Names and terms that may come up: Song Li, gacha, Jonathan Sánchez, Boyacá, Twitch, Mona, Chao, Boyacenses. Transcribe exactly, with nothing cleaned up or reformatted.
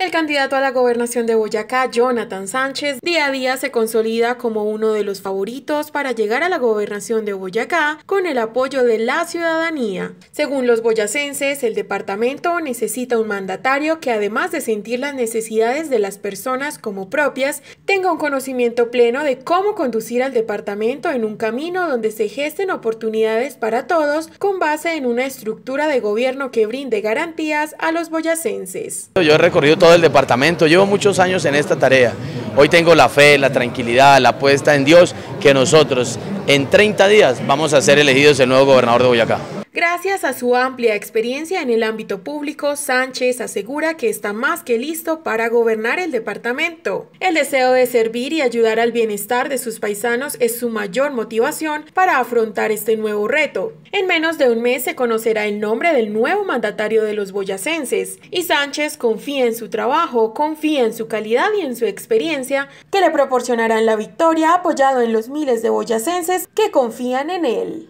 El candidato a la gobernación de Boyacá, Jonathan Sánchez, día a día se consolida como uno de los favoritos para llegar a la gobernación de Boyacá con el apoyo de la ciudadanía. Según los boyacenses, el departamento necesita un mandatario que, además de sentir las necesidades de las personas como propias, tenga un conocimiento pleno de cómo conducir al departamento en un camino donde se gesten oportunidades para todos con base en una estructura de gobierno que brinde garantías a los boyacenses. Yo he recorrido todo el departamento, llevo muchos años en esta tarea. Hoy tengo la fe, la tranquilidad, la apuesta en Dios que nosotros en treinta días vamos a ser elegidos el nuevo gobernador de Boyacá. Gracias a su amplia experiencia en el ámbito público, Sánchez asegura que está más que listo para gobernar el departamento. El deseo de servir y ayudar al bienestar de sus paisanos es su mayor motivación para afrontar este nuevo reto. En menos de un mes se conocerá el nombre del nuevo mandatario de los boyacenses, y Sánchez confía en su trabajo, confía en su calidad y en su experiencia, que le proporcionarán la victoria, apoyado en los miles de boyacenses que confían en él.